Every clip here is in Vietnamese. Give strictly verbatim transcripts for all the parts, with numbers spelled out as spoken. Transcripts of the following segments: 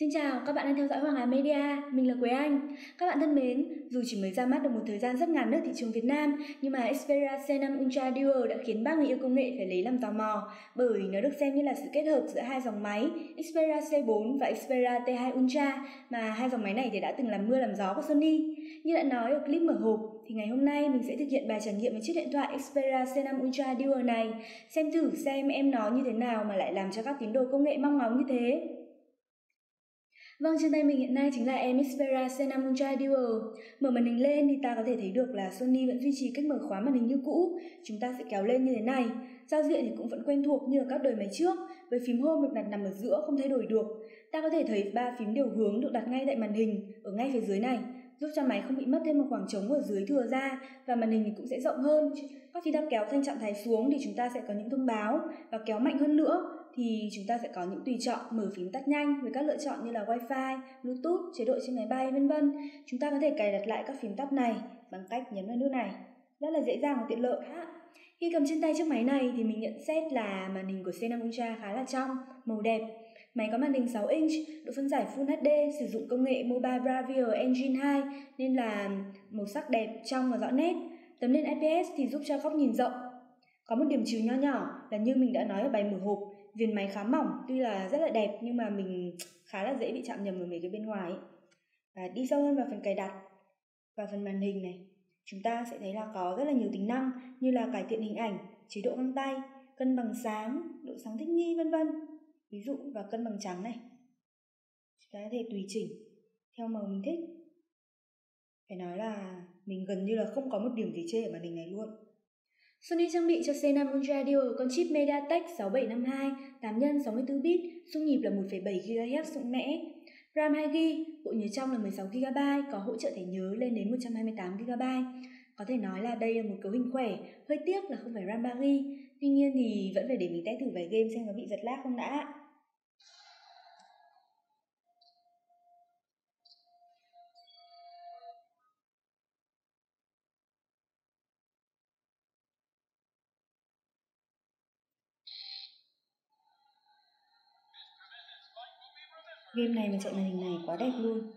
Xin chào, các bạn đang theo dõi Hoàng Hà Media, mình là Quế Anh. Các bạn thân mến, dù chỉ mới ra mắt được một thời gian rất ngắn ở thị trường Việt Nam, nhưng mà Xperia C năm Ultra Duo đã khiến ba người yêu công nghệ phải lấy làm tò mò, bởi nó được xem như là sự kết hợp giữa hai dòng máy Xperia C bốn và Xperia T hai Ultra, mà hai dòng máy này thì đã từng làm mưa làm gió của Sony. Như đã nói ở clip mở hộp, thì ngày hôm nay mình sẽ thực hiện bài trải nghiệm với chiếc điện thoại Xperia C năm Ultra Duo này, xem thử xem em nó như thế nào mà lại làm cho các tín đồ công nghệ mong ngóng như thế. Vâng, trên tay mình hiện nay chính là em Xperia C năm Ultra Duo. Mở màn hình lên thì ta có thể thấy được là Sony vẫn duy trì cách mở khóa màn hình như cũ. Chúng ta sẽ kéo lên như thế này. Giao diện thì cũng vẫn quen thuộc như ở các đời máy trước, với phím Home được đặt nằm ở giữa không thay đổi được. Ta có thể thấy ba phím điều hướng được đặt ngay tại màn hình, ở ngay phía dưới này, giúp cho máy không bị mất thêm một khoảng trống ở dưới thừa ra, và màn hình thì cũng sẽ rộng hơn. Và khi ta kéo thanh trạng thái xuống thì chúng ta sẽ có những thông báo, và kéo mạnh hơn nữa thì chúng ta sẽ có những tùy chọn mở phím tắt nhanh với các lựa chọn như là Wi-Fi, Bluetooth, chế độ trên máy bay, vân vân. Chúng ta có thể cài đặt lại các phím tắt này bằng cách nhấn vào nút này, rất là dễ dàng và tiện lợi. Khi cầm trên tay chiếc máy này thì mình nhận xét là màn hình của C năm Ultra khá là trong, màu đẹp. Máy có màn hình sáu inch, độ phân giải Full hát đê, sử dụng công nghệ Mobile Bravia Engine hai nên là màu sắc đẹp, trong và rõ nét. Tấm nền i pê ét thì giúp cho góc nhìn rộng. Có một điểm trừ nho nhỏ là như mình đã nói ở bài mở hộp, viền máy khá mỏng, tuy là rất là đẹp nhưng mà mình khá là dễ bị chạm nhầm vào mấy cái bên ngoài. Và đi sâu hơn vào phần cài đặt và phần màn hình này, chúng ta sẽ thấy là có rất là nhiều tính năng như là cải thiện hình ảnh, chế độ găng tay, cân bằng sáng, độ sáng thích nghi, vân vân. Ví dụ vào cân bằng trắng này, chúng ta có thể tùy chỉnh theo màu mình thích. Phải nói là mình gần như là không có một điểm gì chê ở màn hình này luôn. Sony trang bị cho C năm Ultra Duo con chip Mediatek sáu bảy năm hai, tám nhân sáu mươi tư bit, xung nhịp là một phẩy bảy gigahertz mạnh mẽ. RAM hai gi ga bai, bộ nhớ trong là mười sáu gi ga bai, có hỗ trợ thẻ nhớ lên đến một trăm hai mươi tám gi ga bai. Có thể nói là đây là một cấu hình khỏe, hơi tiếc là không phải RAM ba gi ga bai. Tuy nhiên thì vẫn phải để mình test thử vài game xem có bị giật lag không đã. Game này mà chạy màn hình này quá đẹp luôn.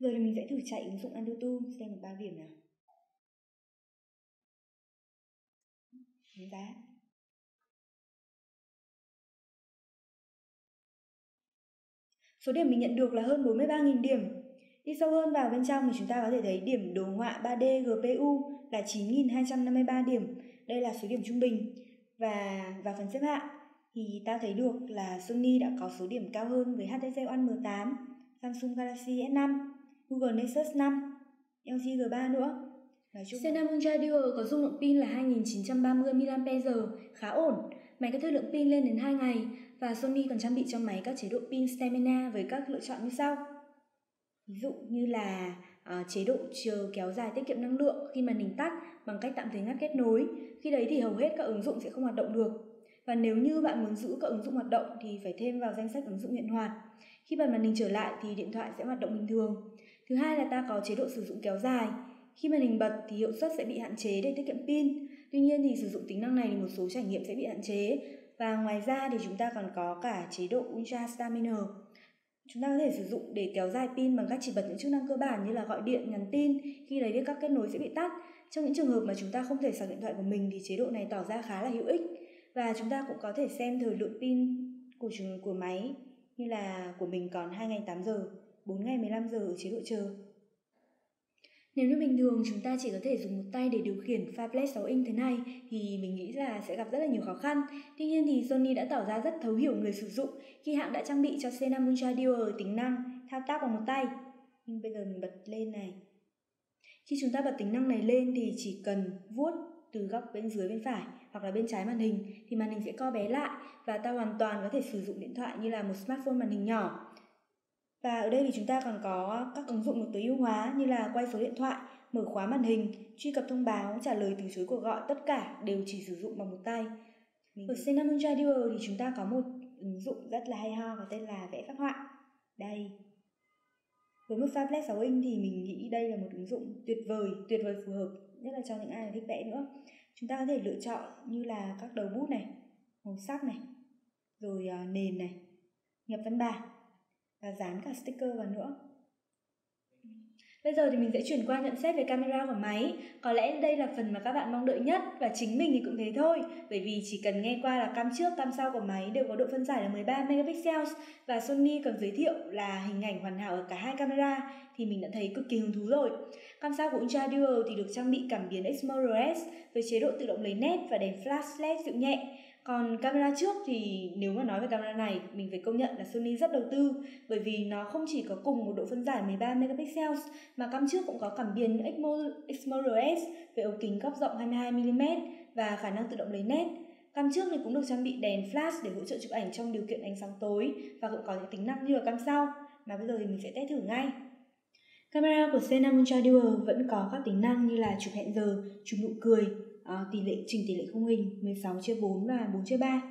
Rồi thì mình sẽ thử chạy ứng dụng Antutu xem được ba điểm nào. Đánh giá. Số điểm mình nhận được là hơn bốn mươi ba nghìn điểm. Đi sâu hơn vào bên trong thì chúng ta có thể thấy điểm đồ họa ba D giê pê u là chín nghìn hai trăm năm mươi ba điểm. Đây là số điểm trung bình. Và vào phần xếp hạng thì ta thấy được là Sony đã có số điểm cao hơn với hát tê xê One M tám, Samsung Galaxy S năm, Google Nexus năm, L G G ba nữa. C năm Ultra Duo có dung lượng pin là hai nghìn chín trăm ba mươi mi li am pe giờ, khá ổn. Máy có thời lượng pin lên đến hai ngày. Và Sony còn trang bị cho máy các chế độ pin stamina với các lựa chọn như sau. Ví dụ như là uh, chế độ chờ kéo dài tiết kiệm năng lượng khi màn hình tắt bằng cách tạm thời ngắt kết nối. Khi đấy thì hầu hết các ứng dụng sẽ không hoạt động được. Và nếu như bạn muốn giữ các ứng dụng hoạt động thì phải thêm vào danh sách ứng dụng hiện hoạt. Khi bật màn hình trở lại thì điện thoại sẽ hoạt động bình thường. Thứ hai là ta có chế độ sử dụng kéo dài. Khi màn hình bật thì hiệu suất sẽ bị hạn chế để tiết kiệm pin. Tuy nhiên thì sử dụng tính năng này thì một số trải nghiệm sẽ bị hạn chế. Và ngoài ra thì chúng ta còn có cả chế độ Ultra Stamina. Chúng ta có thể sử dụng để kéo dài pin bằng cách chỉ bật những chức năng cơ bản như là gọi điện, nhắn tin. Khi đấy thì các kết nối sẽ bị tắt. Trong những trường hợp mà chúng ta không thể sạc điện thoại của mình thì chế độ này tỏ ra khá là hữu ích. Và chúng ta cũng có thể xem thời lượng pin của chúng, của máy, như là của mình còn hai ngày tám giờ, bốn ngày mười lăm giờ ở chế độ chờ. Nếu như bình thường chúng ta chỉ có thể dùng một tay để điều khiển pha flash sáu inch thế này thì mình nghĩ là sẽ gặp rất là nhiều khó khăn. Tuy nhiên thì Sony đã tỏ ra rất thấu hiểu người sử dụng khi hãng đã trang bị cho C năm Ultra Duo tính năng thao tác bằng một tay. Nhưng bây giờ mình bật lên này. Khi chúng ta bật tính năng này lên thì chỉ cần vuốt từ góc bên dưới bên phải hoặc là bên trái màn hình thì màn hình sẽ co bé lại và ta hoàn toàn có thể sử dụng điện thoại như là một smartphone màn hình nhỏ. Và ở đây thì chúng ta còn có các ứng dụng được tối ưu hóa như là quay số điện thoại, mở khóa màn hình, truy cập thông báo, trả lời từ chối cuộc gọi, tất cả đều chỉ sử dụng bằng một tay. Ở xê năm Ultra Duo thì chúng ta có một ứng dụng rất là hay ho có tên là vẽ phác họa. Đây. Với mức pha flex sáu inch thì mình nghĩ đây là một ứng dụng tuyệt vời, tuyệt vời phù hợp nhất là cho những ai thích vẽ nữa. Chúng ta có thể lựa chọn như là các đầu bút này, màu sắc này, rồi nền này, nhập văn bản và dán cả sticker vào nữa. Bây giờ thì mình sẽ chuyển qua nhận xét về camera của máy. Có lẽ đây là phần mà các bạn mong đợi nhất và chính mình thì cũng thế thôi. Bởi vì chỉ cần nghe qua là cam trước, cam sau của máy đều có độ phân giải là mười ba megapixels và Sony còn giới thiệu là hình ảnh hoàn hảo ở cả hai camera thì mình đã thấy cực kỳ hứng thú rồi. Cam sau của Ultra Duo thì được trang bị cảm biến Exmor rờ ét với chế độ tự động lấy nét và đèn flash led dịu nhẹ. Còn camera trước thì nếu mà nói về camera này, mình phải công nhận là Sony rất đầu tư bởi vì nó không chỉ có cùng một độ phân giải mười ba megapixels mà cam trước cũng có cảm biến Exmor rờ ét với ống kính góc rộng hai mươi hai mi li mét và khả năng tự động lấy nét. Cam trước thì cũng được trang bị đèn flash để hỗ trợ chụp ảnh trong điều kiện ánh sáng tối và cũng có những tính năng như là cam sau mà bây giờ thì mình sẽ test thử ngay. Camera của xê năm Ultra Duo vẫn có các tính năng như là chụp hẹn giờ, chụp nụ cười, À, tỷ lệ chỉnh tỷ lệ khung hình mười sáu chia bốn và bốn chia ba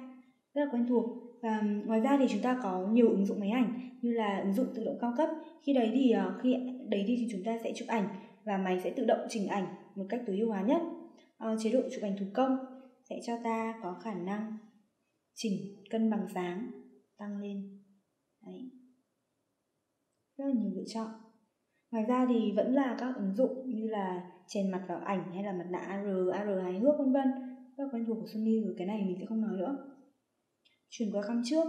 rất là quen thuộc. Và ngoài ra thì chúng ta có nhiều ứng dụng máy ảnh như là ứng dụng tự động cao cấp, khi đấy thì khi đấy thì chúng ta sẽ chụp ảnh và máy sẽ tự động chỉnh ảnh một cách tối ưu hóa nhất. À, chế độ chụp ảnh thủ công sẽ cho ta có khả năng chỉnh cân bằng sáng tăng lên, đấy, rất là nhiều lựa chọn. Ngoài ra thì vẫn là các ứng dụng như là chèn mặt vào ảnh hay là mặt nạ a rờ, a rờ hài hước vân vân, rất quen thuộc của Sony rồi, cái này mình sẽ không nói nữa. Chuyển qua cam trước.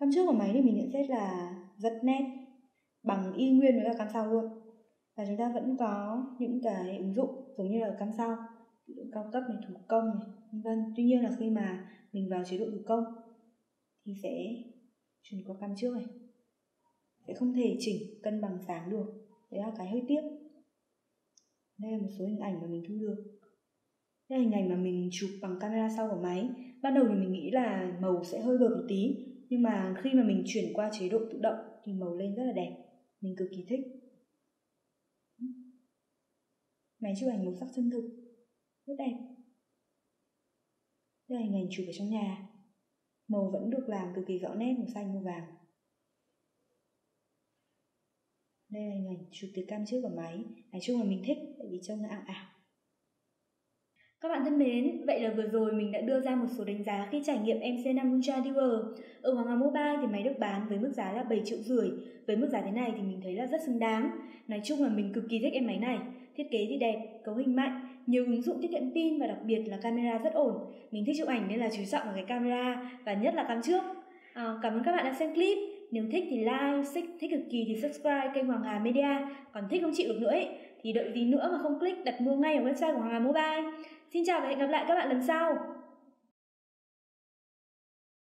Cam trước của máy thì mình nhận xét là rất nét, bằng y nguyên với cả cam sau luôn. Và chúng ta vẫn có những cái ứng dụng giống như là cam sau, tự động cao cấp này, thủ công này, vân vân. Tuy nhiên là khi mà mình vào chế độ thủ công thì sẽ chuyển qua cam trước này, sẽ không thể chỉnh cân bằng sáng được, đấy là cái hơi tiếc. Đây là một số hình ảnh mà mình thu được. Đây là hình ảnh mà mình chụp bằng camera sau của máy. Ban đầu thì mình nghĩ là màu sẽ hơi gợp một tí, nhưng mà khi mà mình chuyển qua chế độ tự động thì màu lên rất là đẹp, mình cực kỳ thích. Máy chụp ảnh màu sắc chân thực, rất đẹp. Đây là hình ảnh chụp ở trong nhà, màu vẫn được làm cực kỳ rõ nét, màu xanh, màu vàng. Đây là hình ảnh chụp từ cam trước của máy. Nói chung là mình thích tại vì trông nó ảo ảo. Các bạn thân mến, vậy là vừa rồi mình đã đưa ra một số đánh giá khi trải nghiệm em xê năm Ultra Duo. Ở Hoàng Hà Mobile thì máy được bán với mức giá là bảy triệu rưỡi. Với mức giá thế này thì mình thấy là rất xứng đáng. Nói chung là mình cực kỳ thích em máy này. Thiết kế thì đẹp, cấu hình mạnh, nhiều ứng dụng tiết kiệm pin và đặc biệt là camera rất ổn. Mình thích chụp ảnh nên là chú trọng vào cái camera và nhất là cam trước. À, cảm ơn các bạn đã xem clip. Nếu thích thì like, thích cực kỳ thì subscribe kênh Hoàng Hà Media. Còn thích không chịu được nữa ấy, thì đợi gì nữa mà không click đặt mua ngay ở website của Hoàng Hà Mobile. Xin chào và hẹn gặp lại các bạn lần sau.